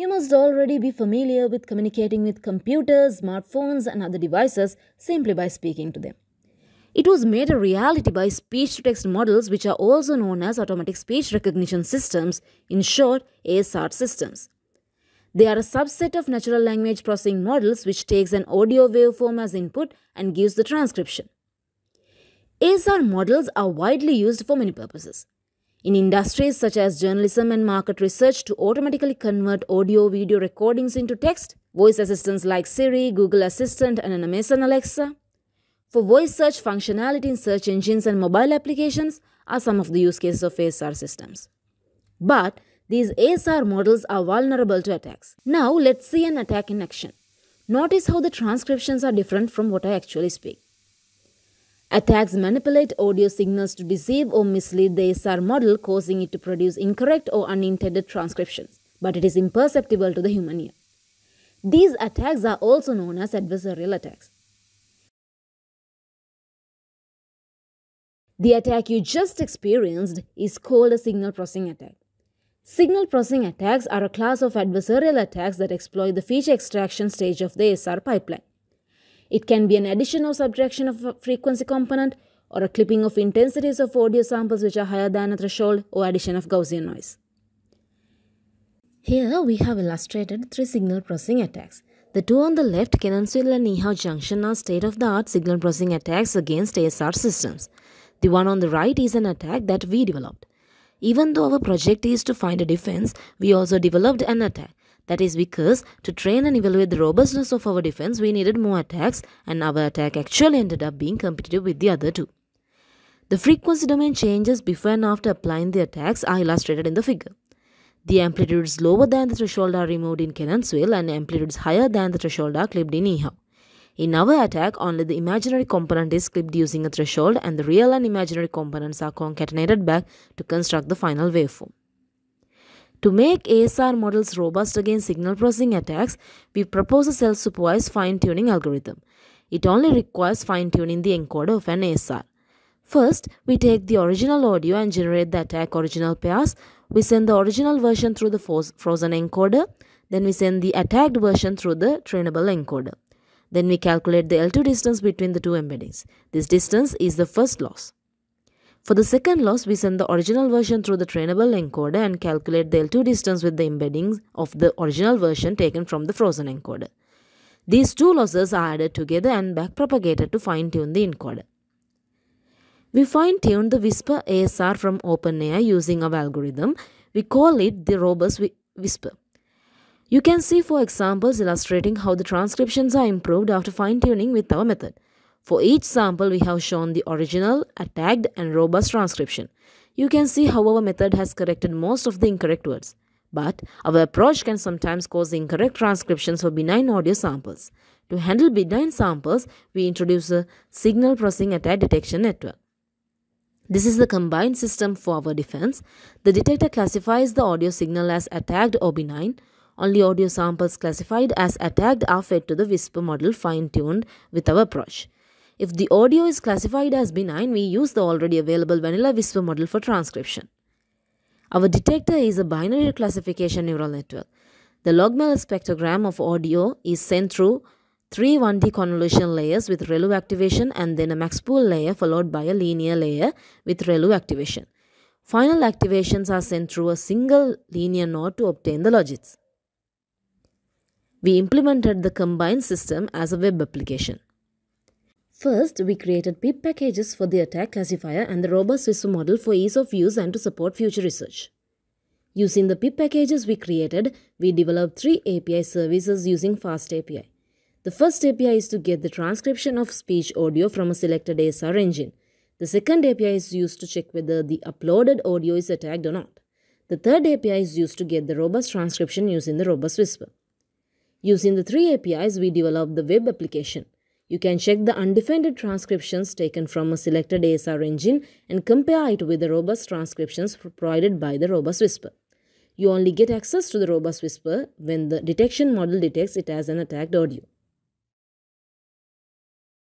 You must already be familiar with communicating with computers, smartphones and other devices simply by speaking to them. It was made a reality by speech-to-text models, which are also known as automatic speech recognition systems, in short ASR systems. They are a subset of natural language processing models which takes an audio waveform as input and gives the transcription. ASR models are widely used for many purposes. In industries such as journalism and market research to automatically convert audio-video recordings into text, voice assistants like Siri, Google Assistant and Amazon Alexa. For voice search functionality in search engines and mobile applications are some of the use cases of ASR systems. But these ASR models are vulnerable to attacks. Now let's see an attack in action. Notice how the transcriptions are different from what I actually speak. Attacks manipulate audio signals to deceive or mislead the ASR model, causing it to produce incorrect or unintended transcriptions, but it is imperceptible to the human ear. These attacks are also known as adversarial attacks. The attack you just experienced is called a signal processing attack. Signal processing attacks are a class of adversarial attacks that exploit the feature extraction stage of the ASR pipeline. It can be an addition or subtraction of a frequency component, or a clipping of intensities of audio samples which are higher than a threshold, or addition of Gaussian noise. Here we have illustrated three signal processing attacks. The two on the left, Kenansville and E-Haw Junction, are state-of-the-art signal processing attacks against ASR systems. The one on the right is an attack that we developed. Even though our project is to find a defense, we also developed an attack. That is because to train and evaluate the robustness of our defense, we needed more attacks, and our attack actually ended up being competitive with the other two. The frequency domain changes before and after applying the attacks are illustrated in the figure. The amplitudes lower than the threshold are removed in Kenansville, and amplitudes higher than the threshold are clipped in E-Haw. In our attack, only the imaginary component is clipped using a threshold, and the real and imaginary components are concatenated back to construct the final waveform. To make ASR models robust against signal processing attacks, we propose a self-supervised fine-tuning algorithm. It only requires fine-tuning the encoder of an ASR. First, we take the original audio and generate the attack original pairs. We send the original version through the frozen encoder. Then we send the attacked version through the trainable encoder. Then we calculate the L2 distance between the two embeddings. This distance is the first loss. For the second loss, we send the original version through the trainable encoder and calculate the L2 distance with the embeddings of the original version taken from the frozen encoder. These two losses are added together and backpropagated to fine-tune the encoder. We fine-tuned the Whisper ASR from OpenAI using our algorithm. We call it the Robust Whisper. You can see four examples illustrating how the transcriptions are improved after fine-tuning with our method. For each sample, we have shown the original, attacked and robust transcription. You can see how our method has corrected most of the incorrect words. But our approach can sometimes cause incorrect transcriptions for benign audio samples. To handle benign samples, we introduce a signal processing attack detection network. This is the combined system for our defense. The detector classifies the audio signal as attacked or benign. Only audio samples classified as attacked are fed to the Whisper model fine-tuned with our approach. If the audio is classified as benign, we use the already available vanilla Whisper model for transcription. Our detector is a binary classification neural network. The logMAL spectrogram of audio is sent through three 1D convolution layers with ReLU activation, and then a max pool layer followed by a linear layer with ReLU activation. Final activations are sent through a single linear node to obtain the logits. We implemented the combined system as a web application. First, we created pip packages for the attack classifier and the robust Whisper model for ease of use and to support future research. Using the pip packages we created, we developed three API services using FastAPI. The first API is to get the transcription of speech audio from a selected ASR engine. The second API is used to check whether the uploaded audio is attacked or not. The third API is used to get the robust transcription using the robust Whisper. Using the three APIs, we developed the web application. You can check the undefended transcriptions taken from a selected ASR engine and compare it with the robust transcriptions provided by the robust Whisper. You only get access to the robust Whisper when the detection model detects it as an attacked audio.